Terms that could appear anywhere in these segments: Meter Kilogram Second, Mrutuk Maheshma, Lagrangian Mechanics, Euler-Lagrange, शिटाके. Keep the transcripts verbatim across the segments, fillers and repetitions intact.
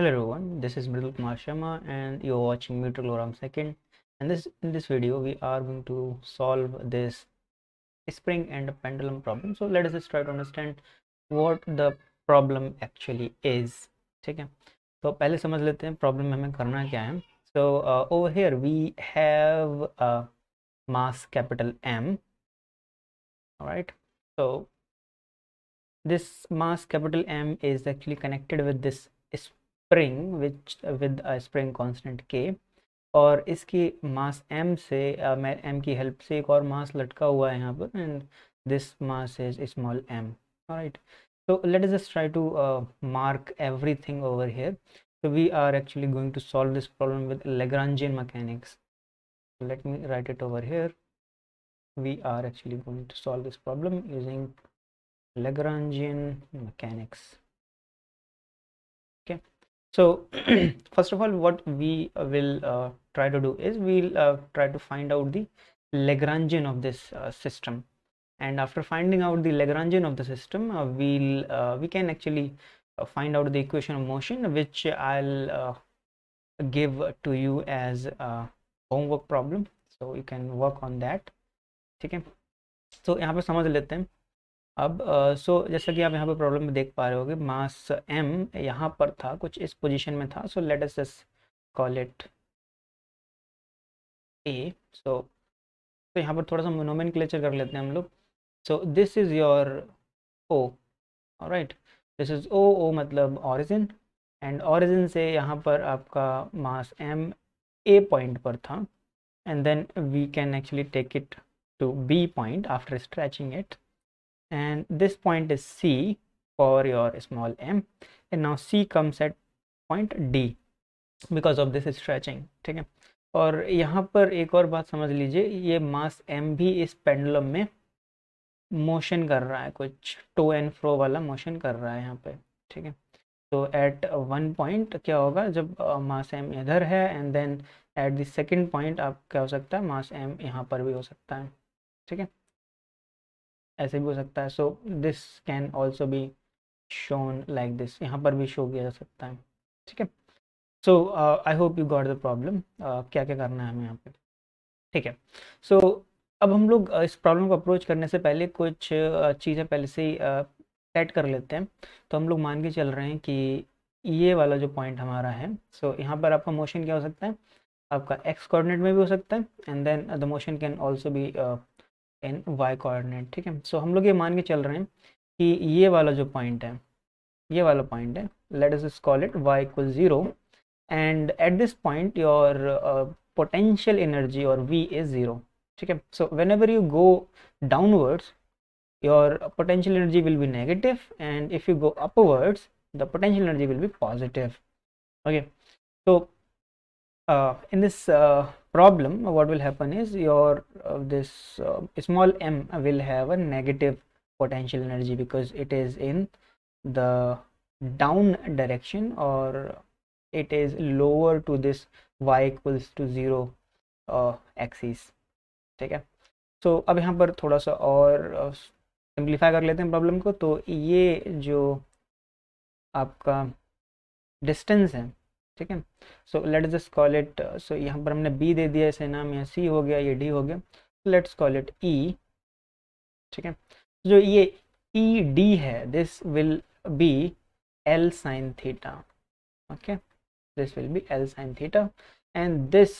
Hello everyone, this is Mrutuk Maheshma and you're watching Meter Kilogram Second, and this in this video we are going to solve this spring and pendulum problem. So let us just try to understand what the problem actually is. Okay, so first we understand what problem we have to do. So uh, over here we have a mass capital M. Alright, so this mass capital M is actually connected with this spring. Spring which uh, with a spring constant k और इसकी mass m से uh, m की help से एक और मास लटका हुआ है यहाँ पर and this mass is small m. Alright, so let us just try to uh, mark everything over here. So we are actually going to solve this problem with Lagrangian mechanics. So let me write it over here. We are actually going to solve this problem using Lagrangian mechanics. Okay. So first of all, what we will uh, try to do is we'll uh, try to find out the Lagrangian of this uh, system, and after finding out the Lagrangian of the system, uh, we'll uh, we can actually uh, find out the equation of motion, which I'll uh, give to you as a homework problem, so you can work on that. Okay, so यहाँ पे समझ लेते हैं अब. सो uh, so, जैसा कि आप यहाँ पर प्रॉब्लम में देख पा रहे होगे, मास m यहाँ पर था, कुछ इस पोजीशन में था. So let us just call it a. So तो यहाँ पर थोड़ा सा नोमेनक्लेचर कर लेते हैं हम लोग. So this is your o. Alright, this is o. o मतलब ऑरिजिन, एंड ऑरिजिन से यहाँ पर आपका मास m a पॉइंट पर था, and then we can actually take it to b point after stretching it. And this point is C for your small m, and now C comes at point D because of this stretching. ठीक है, और यहाँ पर एक और बात समझ लीजिए, ये मास m भी इस पेंडुलम में मोशन कर रहा है, कुछ टू एंड फ्रो वाला मोशन कर रहा है यहाँ पे. ठीक है, तो एट वन पॉइंट क्या होगा, जब मास m इधर है, and then at the second point आप क्या हो सकता है, मास m यहाँ पर भी हो सकता है. ठीक है, ऐसे भी हो सकता है. So this can also be shown like this, यहाँ पर भी शो किया जा सकता है. ठीक है, so I hope you got the problem, क्या क्या करना है हमें यहाँ पे. ठीक है, सो so, अब हम लोग इस प्रॉब्लम को अप्रोच करने से पहले कुछ चीज़ें पहले से ही सेट कर लेते हैं. तो हम लोग मान के चल रहे हैं कि ये वाला जो पॉइंट हमारा है, सो so, यहाँ पर आपका मोशन क्या हो सकता है, आपका एक्स कोऑर्डिनेट में भी हो सकता है, and then the motion can also be in Y coordinate. ठीक है, सो हम लोग ये मान के चल रहे हैं कि ये वाला जो पॉइंट है, ये वाला पॉइंट है, let us call it Y equal zero, and at this point your potential energy और वी इज ज़ीरो. ठीक है, so whenever you go downwards your potential energy will be negative, and if you go upwards the potential energy will be positive. Okay, so Uh, in this uh, problem, what will happen is your uh, this uh, small m will have a negative potential energy because it is in the down direction, or it is lower to this y equals to zero uh, axis. ठीक है, so अब यहाँ पर थोड़ा सा और simplify uh, कर लेते हैं प्रॉब्लम को. तो ये जो आपका डिस्टेंस है, ठीक है, so let just call it, so यहाँ पर हमने b दे दिया, इसे नाम यहाँ c हो गया, ये d हो गया, लेट्स कॉल इट e. ठीक है, जो ये e d है, this will be l sine theta. Okay, this will be l sine theta, and this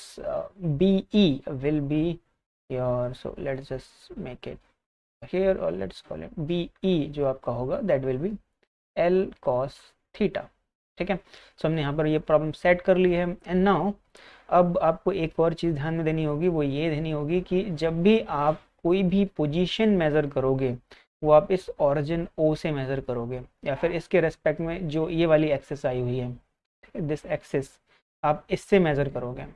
b e will be your, so let's just make it here, और let's call it b e जो आपका होगा, that will be l cos theta. ठीक है, सो हमने यहाँ पर ये प्रॉब्लम सेट कर ली है. एंड नाउ अब आपको एक और चीज़ ध्यान में देनी होगी, वो ये देनी होगी कि जब भी आप कोई भी पोजीशन मेज़र करोगे, वो आप इस ऑरिजिन ओ से मेज़र करोगे, या फिर इसके रेस्पेक्ट में जो ये वाली एक्सेस आई हुई है, ठीक है, दिस एक्सेस आप इससे मेज़र करोगे.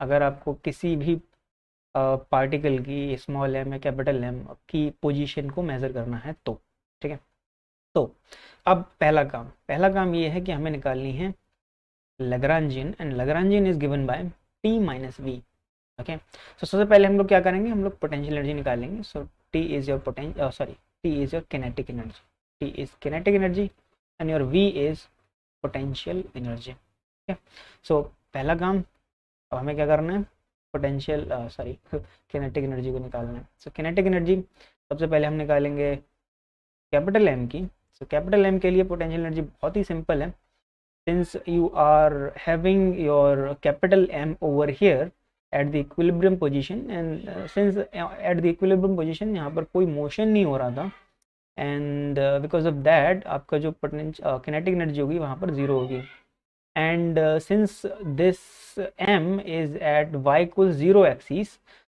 अगर आपको किसी भी पार्टिकल की स्मॉल एम या कैपिटल एम की पोजिशन को मेज़र करना है तो. ठीक है, तो अब पहला काम पहला काम ये है कि हमें निकालनी है Lagrangian, and Lagrangian is given by T minus V. Okay, so सबसे पहले हम लोग क्या करेंगे, हम लोग पोटेंशियल एनर्जी निकालेंगे. So T is your potential, sorry T is your kinetic energy, T is kinetic energy, and your V is potential energy. ठीक है, सो पहला काम अब हमें क्या करना है, पोटेंशियल सॉरी किनेटिक एनर्जी को निकालना है। सो किनेटिक एनर्जी सबसे पहले हम निकालेंगे कैपिटल एम की। सो कैपिटल एम के लिए पोटेंशियल एनर्जी बहुत ही सिंपल है, since you are having your capital M over here at the equilibrium position and since at the equilibrium position यहाँ पर कोई मोशन नहीं हो रहा था एंड बिकॉज ऑफ दैट आपका जो पोटेंशियल किनेटिक एनर्जी होगी वहाँ पर जीरो होगी and since this M is at Y equal zero axis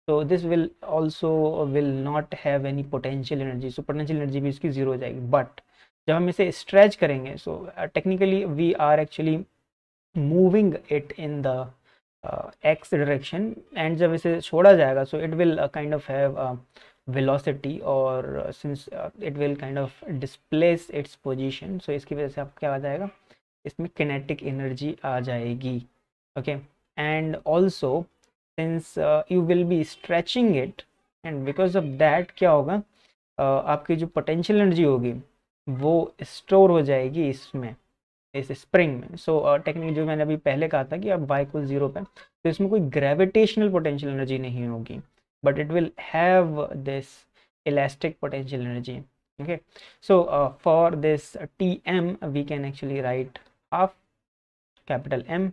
तो this will also will not have any potential energy. So potential energy भी इसकी जीरो हो जाएगी। बट जब हम इसे स्ट्रेच करेंगे so technically we are actually moving it in the X direction and जब इसे छोड़ा जाएगा so it will kind of have velocity और since it will kind of displace its position. So इसकी वजह से आप क्या आ जाएगा, इसमें किनेटिक एनर्जी आ जाएगी। Okay and also since you will be stretching it and because of that क्या होगा, uh, आपकी जो पोटेंशियल एनर्जी होगी वो स्टोर हो जाएगी इसमें, इस स्प्रिंग में। सो so, टेक्निकली uh, जो मैंने अभी पहले कहा था कि आप वाई को जीरो पे तो इसमें कोई ग्रेविटेशनल पोटेंशियल एनर्जी नहीं होगी but it will have this elastic potential energy. Okay so for this T M we can actually write half capital M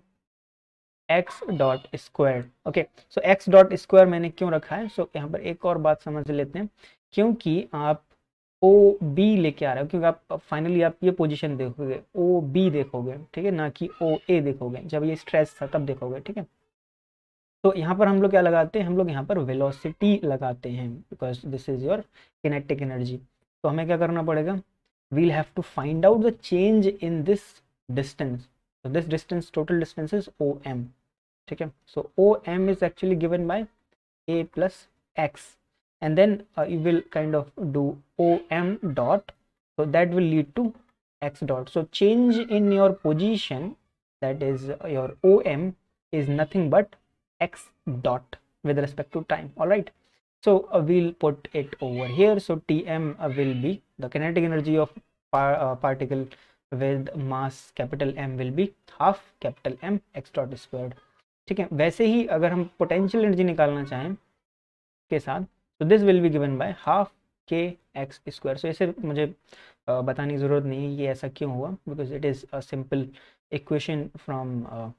X dot square. Okay so X dot square मैंने क्यों रखा है, सो so, यहाँ पर एक और बात समझ लेते हैं, क्योंकि आप ओ बी लेके आ रहे हो, क्योंकि आप फाइनली आप ये पोजीशन देखोगे ओ बी देखोगे, ठीक है, ना कि ओ ए देखोगे, जब ये स्ट्रेस था तब देखोगे। ठीक है, तो यहाँ पर हम लोग क्या लगाते हैं, हम लोग यहाँ पर वेलोसिटी लगाते हैं because this is your kinetic energy. तो हमें क्या करना पड़ेगा, we'll have to find out the change in this distance. This distance total distance is O M. ठीक है, so O M is actually given by A plus X and then uh, you will kind of do O M dot, so that will lead to X dot. So change in your position, that is your O M, is nothing but X dot with respect to time. All right, so uh, we'll put it over here. So T M uh, will be the kinetic energy of par uh, particle with mass capital M will be half capital M X dot squared. ठीक है, वैसे ही अगर हम potential energy निकालना चाहें के साथ तो this will be given by half K X square. So इसे मुझे uh, बताने की ज़रूरत नहीं है ये ऐसा क्यों हुआ, because it is a simple equation from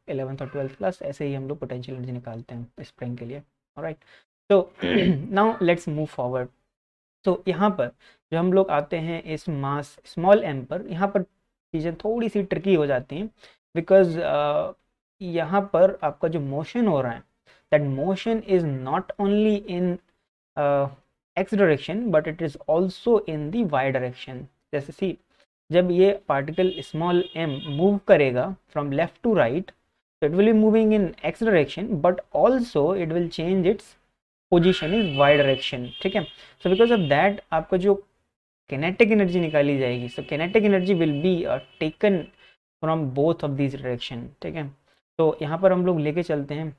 eleventh और ट्वेल्थ क्लास। ऐसे ही हम लोग पोटेंशियल एनर्जी निकालते हैं स्प्रिंग के लिए। Alright, so now let's move forward. तो यहाँ पर जो हम लोग आते हैं इस मास स्मॉल एम पर, यहाँ पर चीज़ें थोड़ी सी ट्रिकी हो जाती हैं बिकॉज uh, यहाँ पर आपका जो मोशन हो रहा है that motion is not only in Uh, x direction but it is also in the y direction. जैसे सी जब ये पार्टिकल स्मॉल m मूव करेगा फ्रॉम लेफ्ट टू राइट तो it will be moving in x direction but also it will change its position is y direction. ठीक है, so because of that आपको जो kinetic energy निकाली जाएगी so kinetic energy will be taken from both of these direction. ठीक है, तो यहाँ पर हम लोग लेके चलते हैं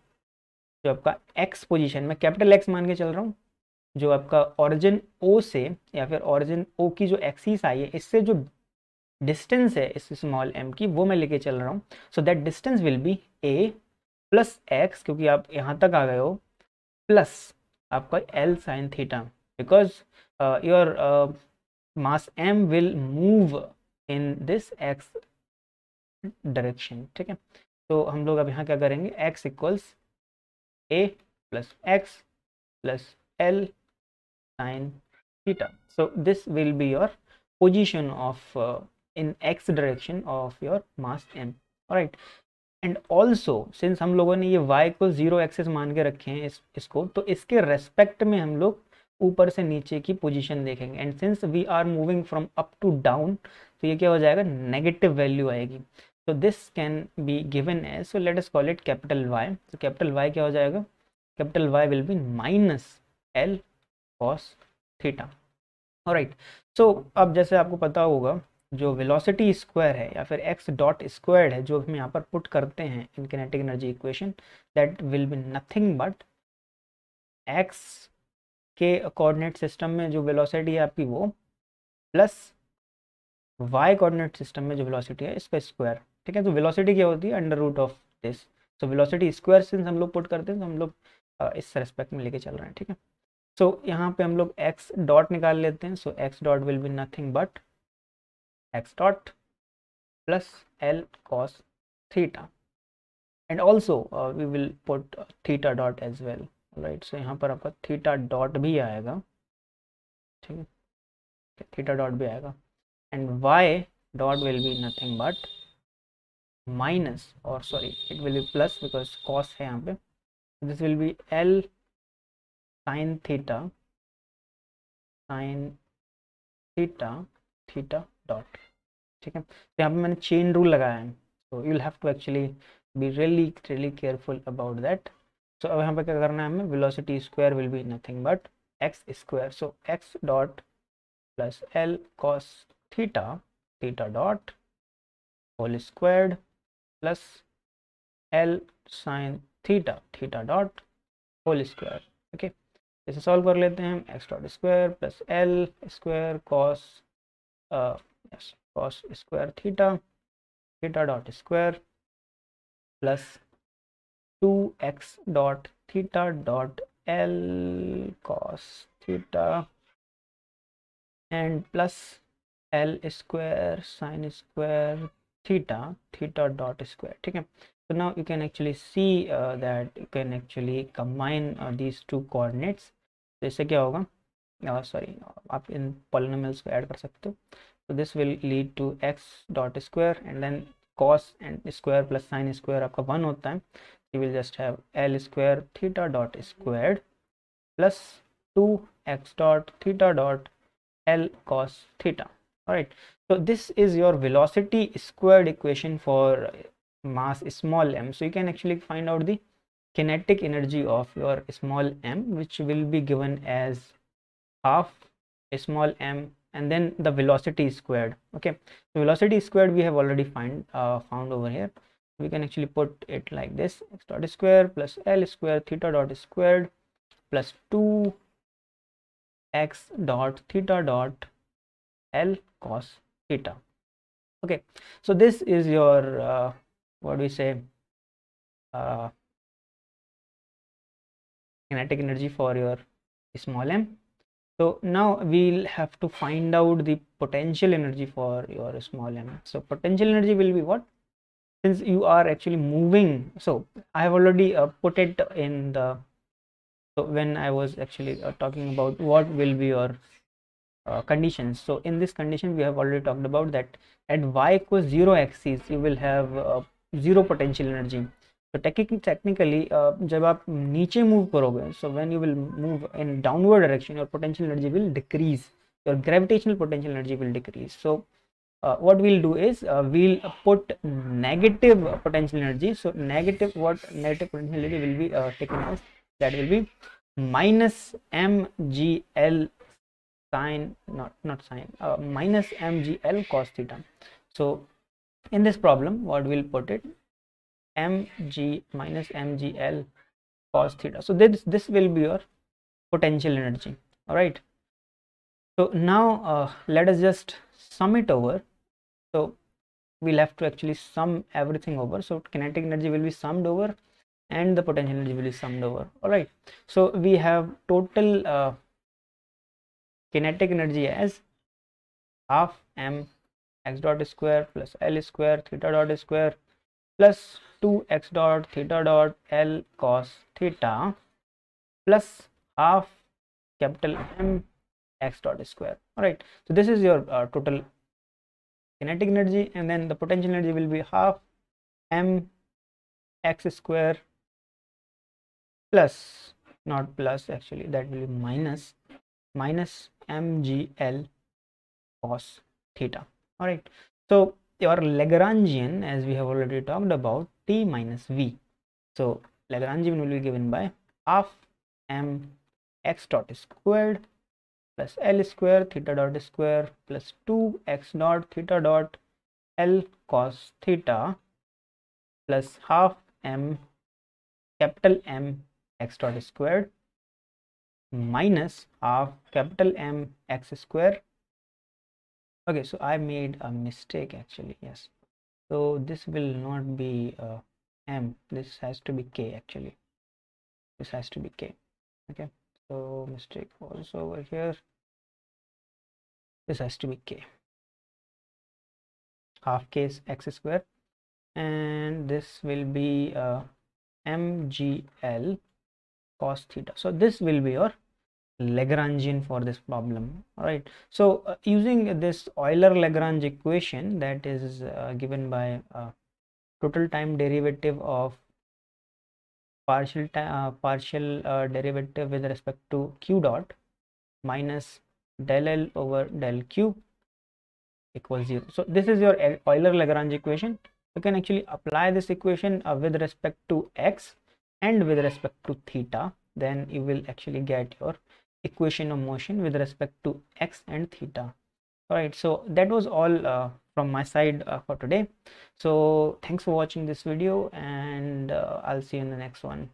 जो आपका x पोजिशन में, कैपिटल x मान के चल रहा हूँ, जो आपका ऑरिजिन O से या फिर ऑरिजिन O की जो एक्सिस आई है इससे जो डिस्टेंस है इस स्मॉल m की वो मैं लेके चल रहा हूँ। So that distance will be A plus X, क्योंकि आप यहाँ तक आ गए हो, प्लस आपका L sine theta because your mass m will move in this x direction. ठीक है, तो हम लोग अब यहाँ क्या करेंगे, x equals A plus X plus L sin theta. So this will be your position of uh, in x direction of your mass m. All right, and also since हम लोगों ने ये y को जीरो एक्सेस मान के रखे हैं इस इसको तो इसके रेस्पेक्ट में हम लोग ऊपर से नीचे की पोजीशन देखेंगे and since we are moving from up to down तो ये क्या हो जाएगा, नेगेटिव वैल्यू आएगी। तो this can be given as, so let us call it capital Y. तो कैपिटल वाई क्या हो जाएगा, capital Y will be minus L cos theta. Alright, so अब जैसे आपको पता होगा जो वेलोसिटी स्क्वायर है या फिर x डॉट स्क्वायर है जो हम यहाँ पर पुट करते हैं in kinetic energy equation, that will be nothing but x के कोऑर्डिनेट सिस्टम में जो वेलोसिटी है आपकी वो प्लस y कोऑर्डिनेट सिस्टम में जो वेलोसिटी है इसका स्क्वायर। ठीक है। तो वेलोसिटी क्या होती है, under root of this. So velocity square since हम लोग पुट करते हैं तो हम लोग इस रेस्पेक्ट में लेके चल रहे हैं, ठीक है। सो so, यहाँ पे हम लोग x डॉट निकाल लेते हैं। So x dot will be nothing but x dot plus l cos theta and also we will put theta dot as well, right. So यहाँ पर आपका थीटा डॉट भी आएगा, ठीक है, थीटा डॉट भी आएगा and y dot will be nothing but minus और sorry it will be plus because cos है यहाँ पे। This will be L sine theta sine theta theta dot, ठीक है। तो यहाँ पे मैंने चेन रूल लगाया है, so you will have to actually be really really careful about that. So अब यहाँ पे क्या करना है हमें, velocity square will be nothing but X square. So X dot plus L cos theta theta dot whole squared plus L sine theta theta dot whole square, okay. इसे solve कर लेते हैं हम, X dot square plus L square cos cos square theta theta dot square plus two X dot theta dot L cos theta and plus L square sine square theta theta dot square, ठीक है। so now you can actually see uh, that you can actually combine uh, these two coordinates। तो इससे क्या होगा, sorry uh, आप इन polynomials को add कर सकते हो। तो this will lead to x dot square and then cos and square plus sine square आपका वन होता है। You will just have l square theta dot squared plus two X dot theta dot l cos theta. Alright, so this is your velocity squared equation for mass small m. So you can actually find out the kinetic energy of your small m, which will be given as half small m and then the velocity squared, okay. So velocity squared we have already find uh, found over here. We can actually put it like this, x dot square plus l square theta dot squared plus two x dot theta dot L cos theta, okay. So this is your uh, what do we say uh, kinetic energy for your small m. So now we'll have to find out the potential energy for your small m. So potential energy will be what, since you are actually moving. So I have already uh, put it in the, so when I was actually uh, talking about what will be your Uh, conditions. So in this condition we have already talked about that at y equals zero axis you will have uh, zero potential energy. So technically technically uh, जब आप नीचे move करोगे, so when you will move in downward direction your potential energy will decrease, your gravitational potential energy will decrease. So uh, what we'll do is uh, we'll put negative potential energy. So negative, what negative potential energy will be uh, taken as, that will be minus mgl sine not not sine uh, minus mgl cos theta. So in this problem what we'll put it, mg minus mgl cos theta. So this this will be your potential energy, all right. So now uh, let us just sum it over. So we'll have to actually sum everything over. So kinetic energy will be summed over and the potential energy will be summed over, all right. So we have total uh, kinetic energy as half m x dot square plus l square theta dot square plus two x dot theta dot l cos theta plus half capital M x dot square, all right. So this is your uh, total kinetic energy, and then the potential energy will be half m x square plus, not plus actually, that will be minus minus mgl cos theta, all right. So your Lagrangian, as we have already talked about, t minus v. So Lagrangian will be given by half m x dot squared plus l square theta dot square plus two x dot theta dot l cos theta plus half m capital M x dot squared minus half capital M x square, okay. So I made a mistake actually, yes. So this will not be uh, m, this has to be k actually, this has to be k. Okay, so mistake falls over here, this has to be k. Half k is x square, and this will be uh, mgl cos theta. So this will be your Lagrangian for this problem. All right, so uh, using this Euler-Lagrange equation that is uh, given by uh, total time derivative of partial uh, partial uh, derivative with respect to q dot minus del L over del q equals zero. So this is your Euler-Lagrange equation. You can actually apply this equation uh, with respect to x and with respect to theta, then you will actually get your equation of motion with respect to x and theta. All right, so that was all uh, from my side uh, for today. So thanks for watching this video, and uh, I'll see you in the next one.